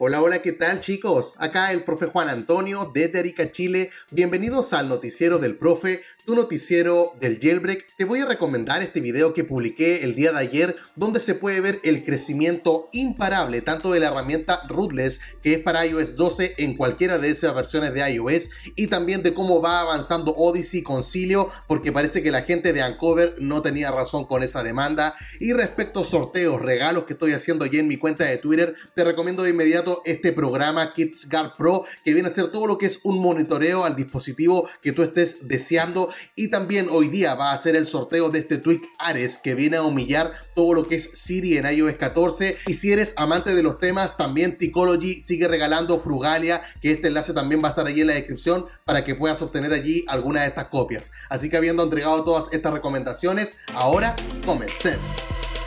Hola, hola, ¿qué tal chicos? Acá el profe Juan Antonio desde Arica, Chile. Bienvenidos al noticiero del profe, tu noticiero del jailbreak. Te voy a recomendar este video que publiqué el día de ayer, donde se puede ver el crecimiento imparable tanto de la herramienta rootless, que es para iOS 12 en cualquiera de esas versiones de iOS, y también de cómo va avanzando Odyssey con Cydia, porque parece que la gente de Uncover no tenía razón con esa demanda. Y respecto a sorteos, regalos que estoy haciendo ya en mi cuenta de Twitter, te recomiendo de inmediato este programa KidsGuard Pro, que viene a ser todo lo que es un monitoreo al dispositivo que tú estés deseando. Y también hoy día va a hacer el sorteo de este tweak Ares, que viene a humillar todo lo que es Siri en iOS 14. Y si eres amante de los temas, también Ticology sigue regalando Frugalia, que este enlace también va a estar allí en la descripción para que puedas obtener allí alguna de estas copias. Así que habiendo entregado todas estas recomendaciones, ahora comencemos.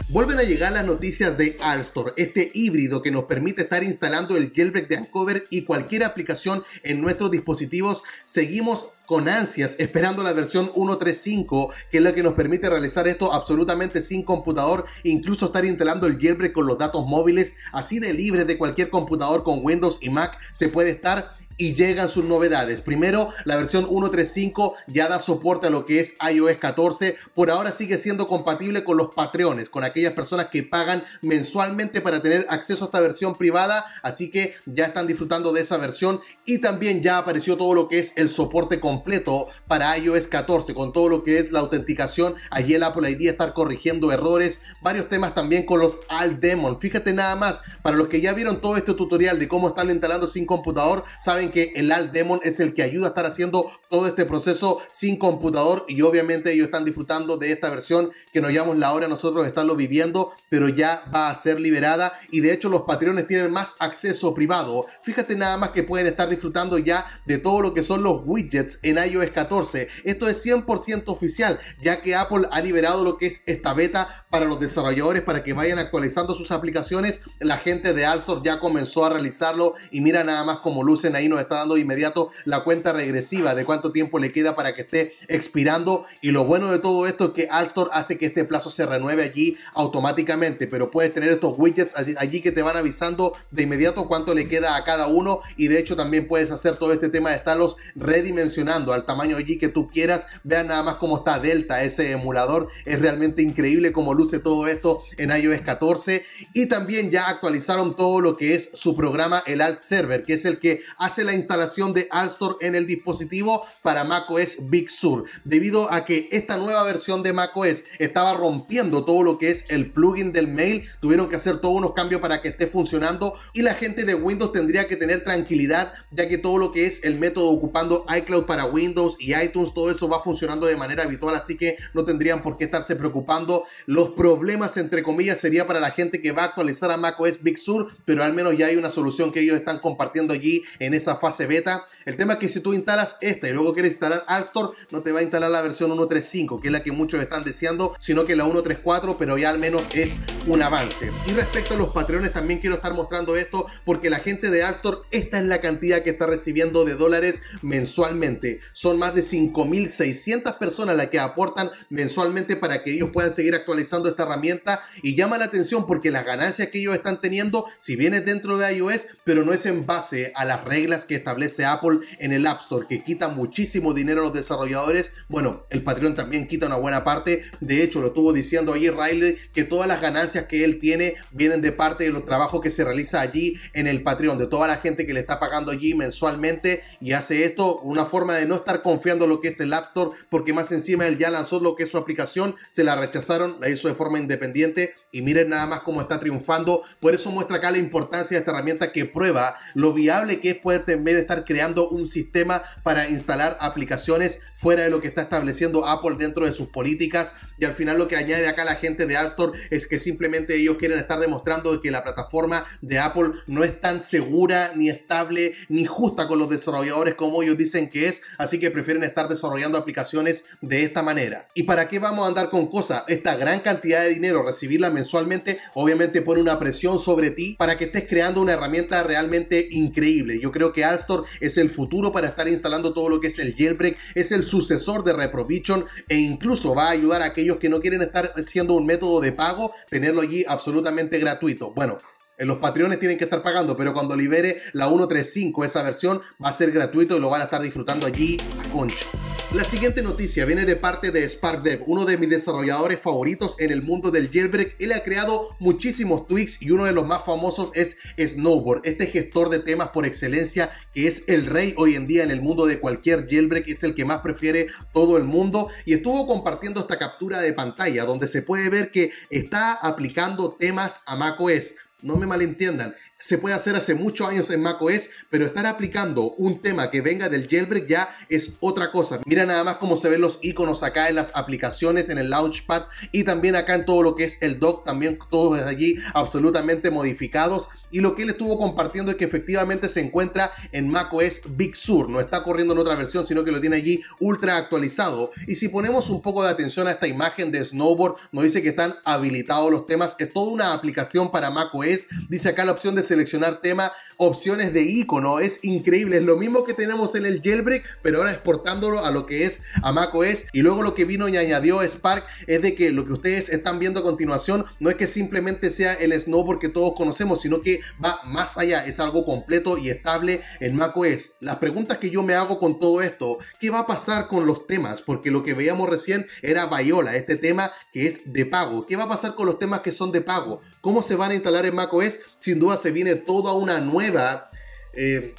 Vuelven a llegar las noticias de AltStore, este híbrido que nos permite estar instalando el jailbreak de Uncover y cualquier aplicación en nuestros dispositivos. Seguimos con ansias esperando la versión 1.3.5, que es la que nos permite realizar esto absolutamente sin computador, incluso estar instalando el jailbreak con los datos móviles, así de libre de cualquier computador con Windows y Mac se puede estar. Y llegan sus novedades. Primero, la versión 1.3.5 ya da soporte a lo que es iOS 14. Por ahora sigue siendo compatible con los Patreones, con aquellas personas que pagan mensualmente para tener acceso a esta versión privada. Así que ya están disfrutando de esa versión. Y también ya apareció todo lo que es el soporte completo para iOS 14, con todo lo que es la autenticación. Allí el Apple ID estar corrigiendo errores. Varios temas también con los AltDemon. Fíjate nada más, para los que ya vieron todo este tutorial de cómo estarlo instalando sin computador, saben que el AltDemon es el que ayuda a estar haciendo todo este proceso sin computador, y obviamente ellos están disfrutando de esta versión que nos llamamos la hora nosotros de estarlo viviendo, pero ya va a ser liberada. Y de hecho los Patreones tienen más acceso privado. Fíjate nada más que pueden estar disfrutando ya de todo lo que son los widgets en iOS 14. Esto es 100% oficial, ya que Apple ha liberado lo que es esta beta para los desarrolladores, para que vayan actualizando sus aplicaciones. La gente de AltStore ya comenzó a realizarlo, y mira nada más como lucen ahí. Nos está dando de inmediato la cuenta regresiva de cuánto tiempo le queda para que esté expirando. Y lo bueno de todo esto es que AltStore hace que este plazo se renueve allí automáticamente, pero puedes tener estos widgets allí que te van avisando de inmediato cuánto le queda a cada uno. Y de hecho también puedes hacer todo este tema de estarlos redimensionando al tamaño allí que tú quieras. Vean nada más cómo está Delta, ese emulador. Es realmente increíble cómo luce todo esto en iOS 14. Y también ya actualizaron todo lo que es su programa, el AltServer, que es el que hace la instalación de AltStore en el dispositivo para macOS Big Sur, debido a que esta nueva versión de macOS estaba rompiendo todo lo que es el plugin del mail. Tuvieron que hacer todos unos cambios para que esté funcionando, y la gente de Windows tendría que tener tranquilidad, ya que todo lo que es el método ocupando iCloud para Windows y iTunes, todo eso va funcionando de manera habitual, así que no tendrían por qué estarse preocupando. Los problemas, entre comillas, sería para la gente que va a actualizar a macOS Big Sur, pero al menos ya hay una solución que ellos están compartiendo allí en esa fase beta. El tema es que si tú instalas esta y luego quieres instalar AltStore, no te va a instalar la versión 1.3.5, que es la que muchos están deseando, sino que la 1.3.4, pero ya al menos es un avance. Y respecto a los Patreones, también quiero estar mostrando esto, porque la gente de AltStore, esta es la cantidad que está recibiendo de dólares mensualmente. Son más de 5.600 personas las que aportan mensualmente para que ellos puedan seguir actualizando esta herramienta. Y llama la atención porque las ganancias que ellos están teniendo, si bien es dentro de iOS, pero no es en base a las reglas que establece Apple en el App Store, que quita muchísimo dinero a los desarrolladores. Bueno, el Patreon también quita una buena parte. De hecho, lo estuvo diciendo allí Riley, que todas las ganancias que él tiene vienen de parte de los trabajos que se realiza allí en el Patreon, de toda la gente que le está pagando allí mensualmente. Y hace esto una forma de no estar confiando en lo que es el App Store, porque más encima él ya lanzó lo que es su aplicación, se la rechazaron, la hizo de forma independiente, y miren nada más cómo está triunfando. Por eso muestra acá la importancia de esta herramienta, que prueba lo viable que es poder también estar creando un sistema para instalar aplicaciones fuera de lo que está estableciendo Apple dentro de sus políticas. Y al final lo que añade acá la gente de AltStore es que simplemente ellos quieren estar demostrando que la plataforma de Apple no es tan segura, ni estable, ni justa con los desarrolladores como ellos dicen que es, así que prefieren estar desarrollando aplicaciones de esta manera. ¿Y para qué vamos a andar con cosas? Esta gran cantidad de dinero, recibirla mensualmente, obviamente pone una presión sobre ti para que estés creando una herramienta realmente increíble. Yo creo que AltStore es el futuro para estar instalando todo lo que es el jailbreak, es el sucesor de Reprovision, e incluso va a ayudar a aquellos que no quieren estar siendo un método de pago, tenerlo allí absolutamente gratuito. Bueno, Los Patreones tienen que estar pagando, pero cuando libere la 1.3.5, esa versión va a ser gratuito y lo van a estar disfrutando allí a concha. La siguiente noticia viene de parte de SparkDev, uno de mis desarrolladores favoritos en el mundo del jailbreak. Él ha creado muchísimos tweaks y uno de los más famosos es Snowboard, este gestor de temas por excelencia que es el rey hoy en día en el mundo de cualquier jailbreak, es el que más prefiere todo el mundo, y estuvo compartiendo esta captura de pantalla donde se puede ver que está aplicando temas a macOS. No me malentiendan, se puede hacer hace muchos años en macOS, pero estar aplicando un tema que venga del jailbreak ya es otra cosa. Mira nada más cómo se ven los iconos acá en las aplicaciones, en el Launchpad y también acá en todo lo que es el dock, también todos desde allí absolutamente modificados. Y lo que él estuvo compartiendo es que efectivamente se encuentra en macOS Big Sur, no está corriendo en otra versión, sino que lo tiene allí ultra actualizado. Y si ponemos un poco de atención a esta imagen de Snowboard, nos dice que están habilitados los temas, es toda una aplicación para macOS, dice acá la opción de seleccionar tema, opciones de icono, es increíble, es lo mismo que tenemos en el jailbreak, pero ahora exportándolo a lo que es a macOS. Y luego lo que vino y añadió Spark es de que lo que ustedes están viendo a continuación no es que simplemente sea el Snowboard que todos conocemos, sino que va más allá, es algo completo y estable en macOS. Las preguntas que yo me hago con todo esto, ¿qué va a pasar con los temas? Porque lo que veíamos recién era Viola, este tema que es de pago. ¿Qué va a pasar con los temas que son de pago? ¿Cómo se van a instalar en macOS? Sin duda se viene toda una nueva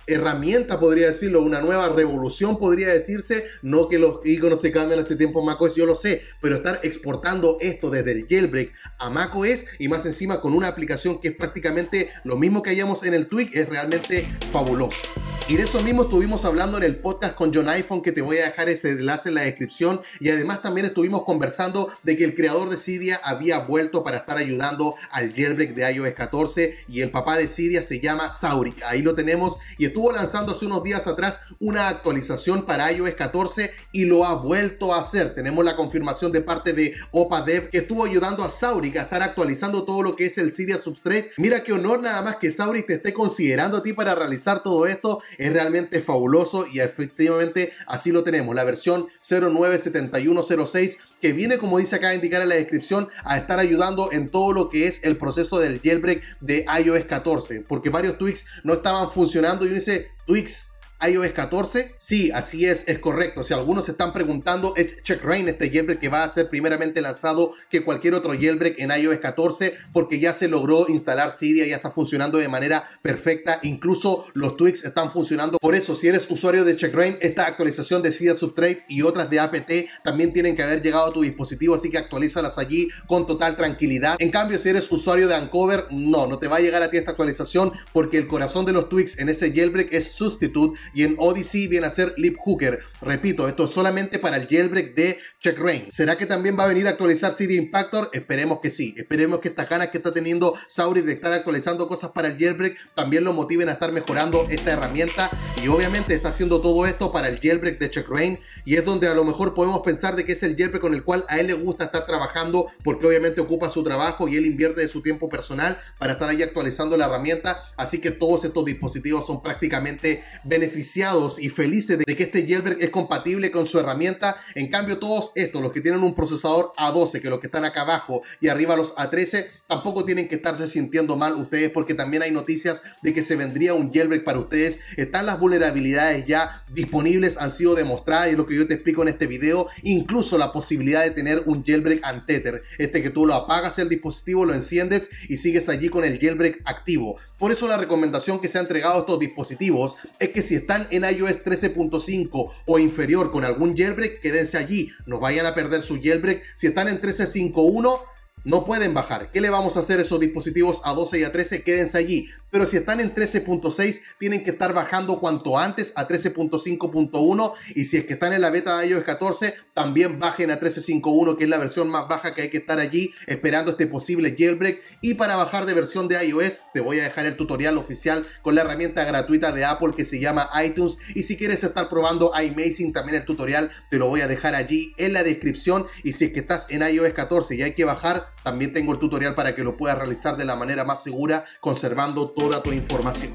herramienta, podría decirlo, una nueva revolución, podría decirse. No que los iconos se cambian hace tiempo en macOS, yo lo sé, pero estar exportando esto desde el jailbreak a macOS y más encima con una aplicación que es prácticamente lo mismo que hallamos en el tweak es realmente fabuloso. Y de eso mismo estuvimos hablando en el podcast con John Iphone, que te voy a dejar ese enlace en la descripción. Y además también estuvimos conversando de que el creador de Cydia había vuelto para estar ayudando al jailbreak de iOS 14. Y el papá de Cydia se llama Saurik, ahí lo tenemos. Y estuvo lanzando hace unos días atrás una actualización para iOS 14 y lo ha vuelto a hacer. Tenemos la confirmación de parte de Opadev, que estuvo ayudando a Saurik a estar actualizando todo lo que es el Cydia Substrate. Mira qué honor nada más que Saurik te esté considerando a ti para realizar todo esto. Es realmente fabuloso y efectivamente así lo tenemos, la versión 097106 que viene, como dice acá, a indicar en la descripción, a estar ayudando en todo lo que es el proceso del jailbreak de iOS 14, porque varios tweaks no estaban funcionando y uno dice, tweaks iOS 14, sí, así es correcto. Si algunos se están preguntando, es Checkra1n este jailbreak que va a ser primeramente lanzado que cualquier otro jailbreak en iOS 14, porque ya se logró instalar Cydia, ya está funcionando de manera perfecta, incluso los tweaks están funcionando. Por eso, si eres usuario de Checkra1n, esta actualización de Cydia Substrate y otras de APT también tienen que haber llegado a tu dispositivo, así que actualízalas allí con total tranquilidad. En cambio, si eres usuario de Uncover, no te va a llegar a ti esta actualización, porque el corazón de los tweaks en ese jailbreak es Substitute, y en Odyssey viene a ser LibHooker. Repito, esto es solamente para el jailbreak de Checkra1n. ¿Será que también va a venir a actualizar Cydia Impactor? Esperemos que sí. Esperemos que estas ganas que está teniendo Saurik de estar actualizando cosas para el jailbreak también lo motiven a estar mejorando esta herramienta. Y obviamente está haciendo todo esto para el jailbreak de Checkra1n, y es donde a lo mejor podemos pensar de que es el jailbreak con el cual a él le gusta estar trabajando, porque obviamente ocupa su trabajo y él invierte de su tiempo personal para estar ahí actualizando la herramienta. Así que todos estos dispositivos son prácticamente beneficiosos y felices de que este jailbreak es compatible con su herramienta. En cambio, todos estos, los que tienen un procesador A12, que los que están acá abajo, y arriba los A13, tampoco tienen que estarse sintiendo mal ustedes, porque también hay noticias de que se vendría un jailbreak para ustedes. Están las vulnerabilidades ya disponibles, han sido demostradas, y es lo que yo te explico en este video. Incluso la posibilidad de tener un jailbreak untether, este que tú lo apagas el dispositivo, lo enciendes y sigues allí con el jailbreak activo. Por eso la recomendación que se ha entregado a estos dispositivos es que si están en iOS 13.5 o inferior con algún jailbreak, quédense allí, no vayan a perder su jailbreak. Si están en 13.5.1, no pueden bajar. ¿Qué le vamos a hacer a esos dispositivos A12 y A13? Quédense allí. Pero si están en 13.6, tienen que estar bajando cuanto antes a 13.5.1, y si es que están en la beta de iOS 14, también bajen a 13.5.1, que es la versión más baja que hay que estar allí esperando este posible jailbreak. Y para bajar de versión de iOS, te voy a dejar el tutorial oficial con la herramienta gratuita de Apple que se llama iTunes, y si quieres estar probando iMazing, también el tutorial te lo voy a dejar allí en la descripción. Y si es que estás en iOS 14 y hay que bajar, también tengo el tutorial para que lo puedas realizar de la manera más segura, conservando toda tu información.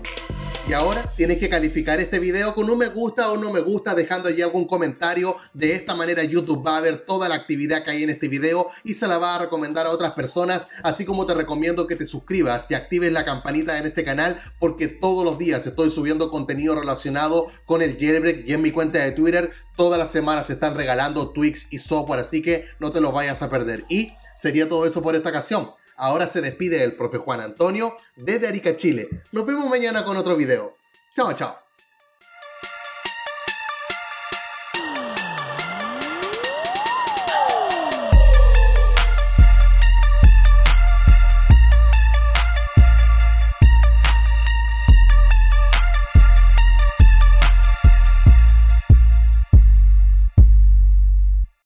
Y ahora tienes que calificar este video con un me gusta o no me gusta, dejando allí algún comentario. De esta manera YouTube va a ver toda la actividad que hay en este video y se la va a recomendar a otras personas, así como te recomiendo que te suscribas y actives la campanita en este canal, porque todos los días estoy subiendo contenido relacionado con el jailbreak y en mi cuenta de Twitter todas las semanas se están regalando tweaks y software, así que no te los vayas a perder. Y sería todo eso por esta ocasión. Ahora se despide el profe Juan Antonio desde Arica, Chile. Nos vemos mañana con otro video. Chao, chao.